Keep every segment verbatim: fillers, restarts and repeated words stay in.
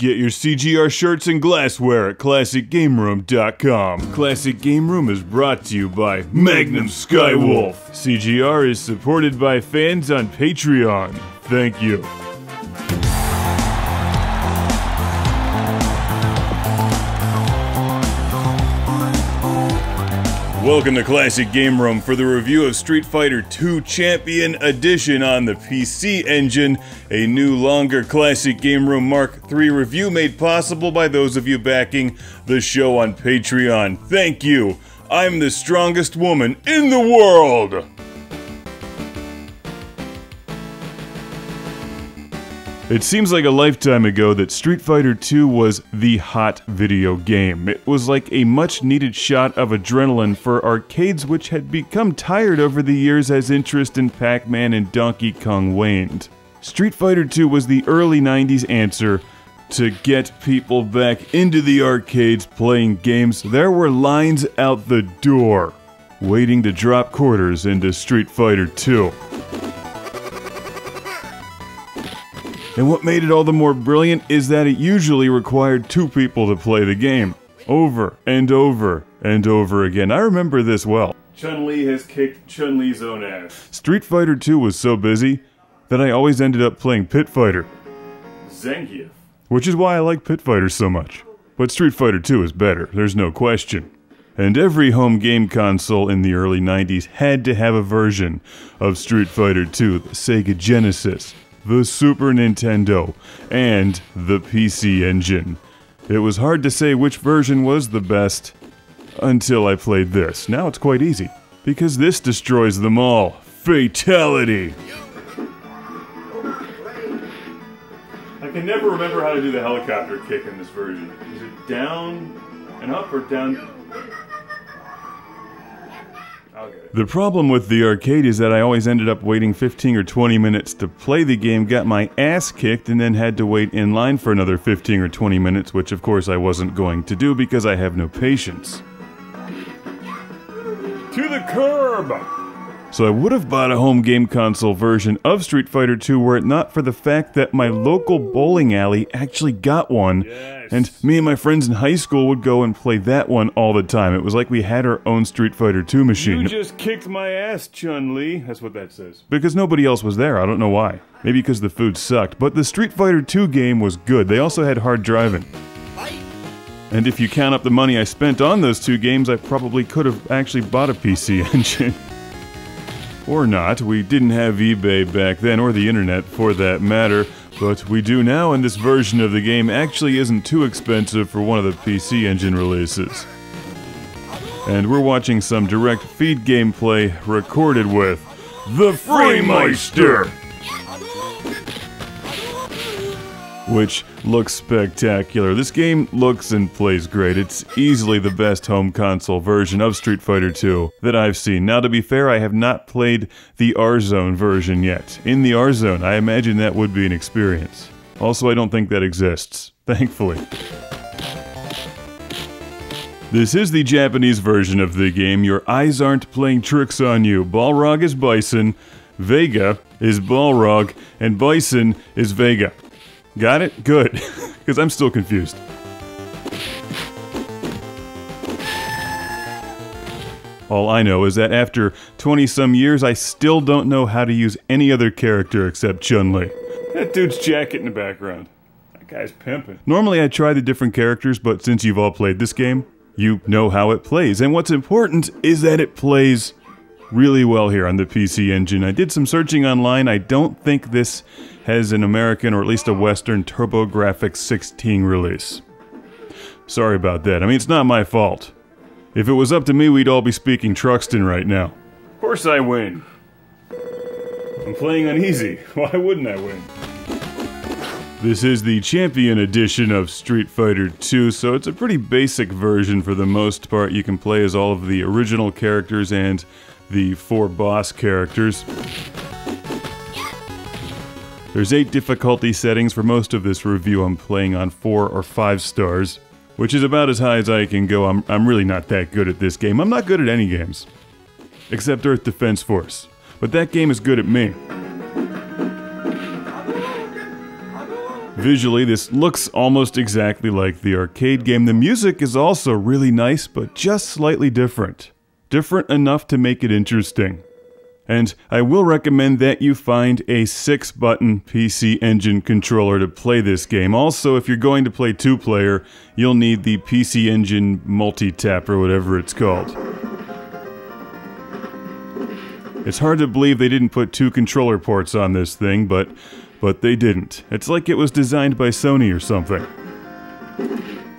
Get your C G R shirts and glassware at Classic Game Room dot com. Classic Game Room is brought to you by Magnum Skywolf. C G R is supported by fans on Patreon. Thank you. Welcome to Classic Game Room for the review of Street Fighter two Champion Edition on the P C Engine, a new, longer Classic Game Room Mark three review made possible by those of you backing the show on Patreon. Thank you! I'm the strongest woman in the world! It seems like a lifetime ago that Street Fighter two was the hot video game. It was like a much-needed shot of adrenaline for arcades which had become tired over the years as interest in Pac-Man and Donkey Kong waned. Street Fighter two was the early nineties answer to get people back into the arcades playing games. There were lines out the door, waiting to drop quarters into Street Fighter two. And what made it all the more brilliant is that it usually required two people to play the game, over and over and over again. I remember this well. Chun Li has kicked Chun Li's own ass. Street Fighter two was so busy that I always ended up playing Pit Fighter. Zangief. Which is why I like Pit Fighter so much. But Street Fighter two is better, there's no question. And every home game console in the early nineties had to have a version of Street Fighter two, the Sega Genesis, the Super Nintendo, and the P C Engine. It was hard to say which version was the best until I played this. Now it's quite easy, because this destroys them all. Fatality! I can never remember how to do the helicopter kick in this version. Is it down and up or down? The problem with the arcade is that I always ended up waiting fifteen or twenty minutes to play the game, got my ass kicked, and then had to wait in line for another fifteen or twenty minutes, which of course I wasn't going to do because I have no patience. To the curb! So I would have bought a home game console version of Street Fighter two were it not for the fact that my local bowling alley actually got one, yes. And me and my friends in high school would go and play that one all the time. It was like we had our own Street Fighter two machine. You just kicked my ass, Chun-Li. That's what that says. Because nobody else was there, I don't know why. Maybe because the food sucked, but the Street Fighter two game was good. They also had hard driving. And if you count up the money I spent on those two games, I probably could have actually bought a P C Engine. Or not. We didn't have eBay back then, or the internet for that matter, but we do now, and this version of the game actually isn't too expensive for one of the P C Engine releases. And we're watching some direct feed gameplay recorded with The Framemeister, which looks spectacular. This game looks and plays great. It's easily the best home console version of Street Fighter two that I've seen. Now, to be fair, I have not played the R-Zone version yet. In the R-Zone, I imagine that would be an experience. Also, I don't think that exists, thankfully. This is the Japanese version of the game. Your eyes aren't playing tricks on you. Balrog is Bison, Vega is Balrog, and Bison is Vega. Got it? Good. Because I'm still confused. All I know is that after twenty some years, I still don't know how to use any other character except Chun-Li. That dude's jacket in the background. That guy's pimping. Normally I try the different characters, but since you've all played this game, you know how it plays. And what's important is that it plays really well here on the P C Engine. I did some searching online. I don't think this has an American or at least a Western TurboGrafx sixteen release. Sorry about that. I mean, it's not my fault. If it was up to me, we'd all be speaking Truxton right now. Of course I win. I'm playing on easy. Why wouldn't I win? This is the Champion Edition of Street Fighter two, so it's a pretty basic version for the most part. You can play as all of the original characters and the four boss characters. There's eight difficulty settings. For most of this review I'm playing on four or five stars, which is about as high as I can go. I'm, I'm really not that good at this game. I'm not good at any games, except Earth Defense Force. But that game is good at me. Visually, this looks almost exactly like the arcade game. The music is also really nice, but just slightly different. Different enough to make it interesting. And I will recommend that you find a six button P C Engine controller to play this game. Also, if you're going to play two player, you'll need the P C Engine multi-tap or whatever it's called. It's hard to believe they didn't put two controller ports on this thing, but, but they didn't. It's like it was designed by Sony or something.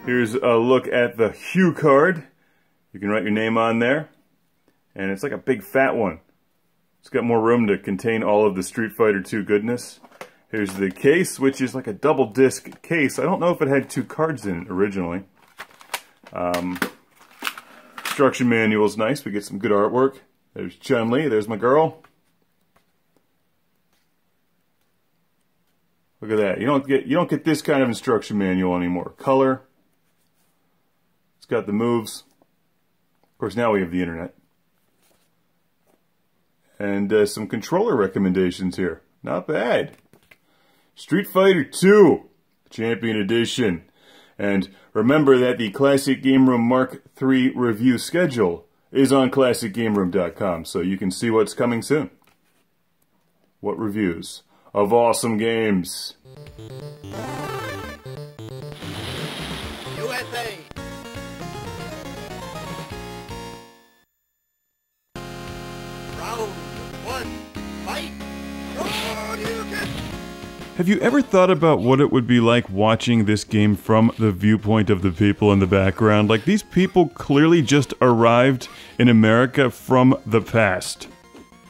Here's a look at the Hue card. You can write your name on there. And it's like a big fat one. It's got more room to contain all of the Street Fighter two goodness. Here's the case, which is like a double disc case. I don't know if it had two cards in it originally. Um, instruction manual's nice. We get some good artwork. There's Chun Li. There's my girl. Look at that. You don't get you don't get this kind of instruction manual anymore. Color. It's got the moves. Of course, now we have the internet. And uh, some controller recommendations here. Not bad. Street Fighter two Champion Edition. And remember that the Classic Game Room Mark three review schedule is on Classic Game Room dot com, so you can see what's coming soon. What reviews of awesome games. U S A! Have you ever thought about what it would be like watching this game from the viewpoint of the people in the background? Like, these people clearly just arrived in America from the past.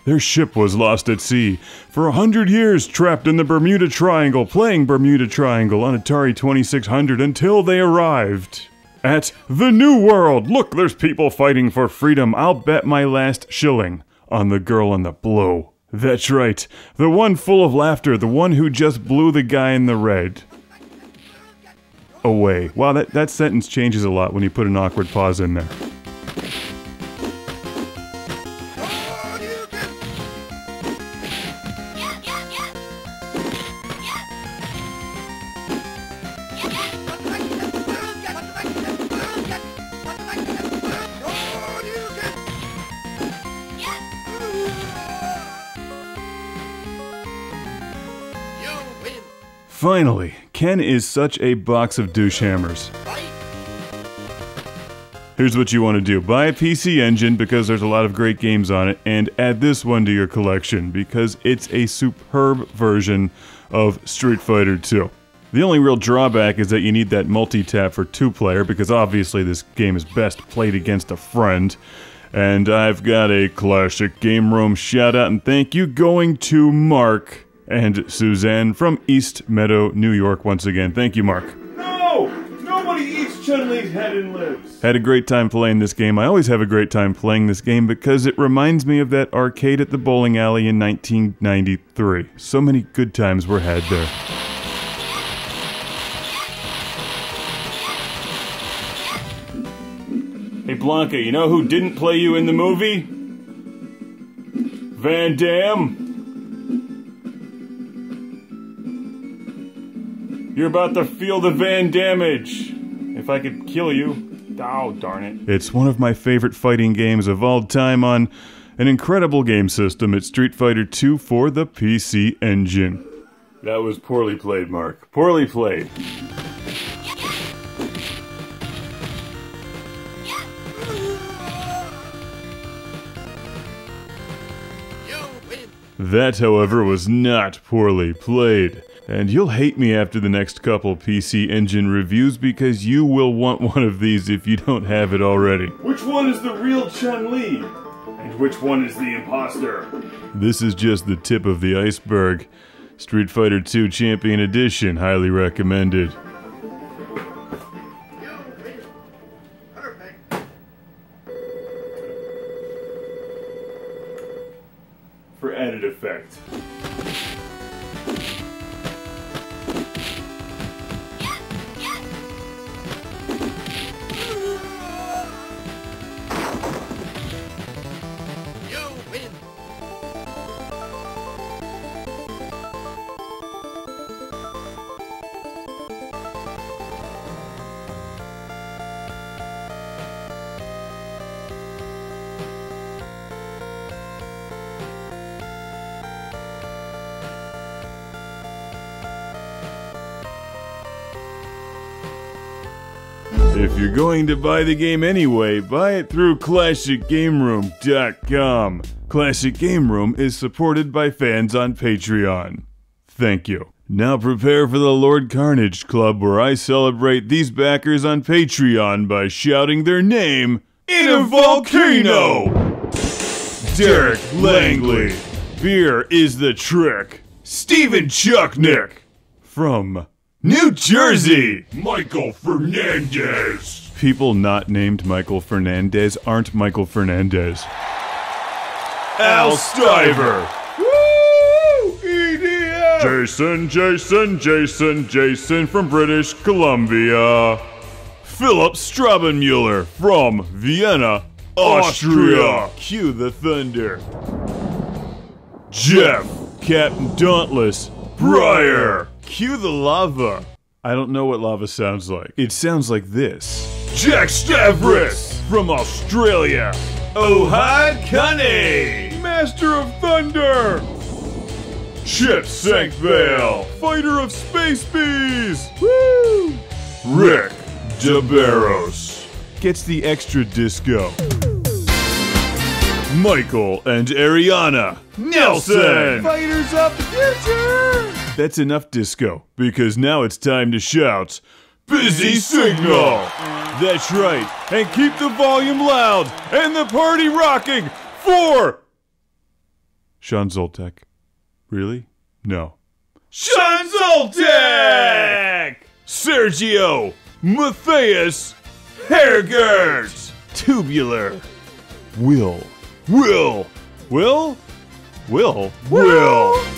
Their ship was lost at sea for a hundred years, trapped in the Bermuda Triangle, playing Bermuda Triangle on Atari twenty-six hundred until they arrived at the New World. Look, there's people fighting for freedom. I'll bet my last shilling on the girl on the blow. That's right. The one full of laughter. The one who just blew the guy in the red away. Wow, that, that sentence changes a lot when you put an awkward pause in there. Finally, Ken is such a box of douche hammers. Here's what you want to do. Buy a P C Engine because there's a lot of great games on it, and add this one to your collection because it's a superb version of Street Fighter two. The only real drawback is that you need that multi-tap for two player because obviously this game is best played against a friend. And I've got a Classic Game Room shout out and thank you going to Mark and Suzanne from East Meadow, New York, once again. Thank you, Mark. No! Nobody eats Chun-Li's head and lives! Had a great time playing this game. I always have a great time playing this game because it reminds me of that arcade at the bowling alley in nineteen ninety-three. So many good times were had there. Hey, Blanca, you know who didn't play you in the movie? Van Damme? You're about to feel the Van damage. If I could kill you. Oh, darn it. It's one of my favorite fighting games of all time on an incredible game system. It's Street Fighter two for the P C Engine. That was poorly played, Mark. Poorly played. That, however, was not poorly played. And you'll hate me after the next couple P C Engine reviews because you will want one of these if you don't have it already. Which one is the real Chun-Li? And which one is the imposter? This is just the tip of the iceberg. Street Fighter two Champion Edition, highly recommended. For added effect. If you're going to buy the game anyway, buy it through Classic Game Room dot com. Classic Game Room is supported by fans on Patreon. Thank you. Now prepare for the Lord Carnage Club, where I celebrate these backers on Patreon by shouting their name in a volcano! Derek Langley. Beer is the trick. Stephen Chucknick. From New Jersey! Michael Fernandez! People not named Michael Fernandez aren't Michael Fernandez. Al Stiver! Woo! E D F! Jason, Jason, Jason, Jason from British Columbia. Philip Straubenmuller from Vienna, Austria. Austria. Cue the thunder. Jeff, Captain Dauntless, Breyer. Cue the lava. I don't know what lava sounds like. It sounds like this. Jack Stavris from Australia. Ohad Kane, Master of Thunder. Chip Sankvale, Fighter of Space Bees. Woo! Rick DeBarros gets the extra disco. Michael and Ariana Nelson. Fighters of the future. That's enough disco, because now it's time to shout, Busy Signal! That's right, and keep the volume loud, and the party rocking, for... Sean Zoltek. Really? No. Sean Zoltek! Sergio Matthias Hergert! Tubular. Will. Will. Will? Will? Will. Will.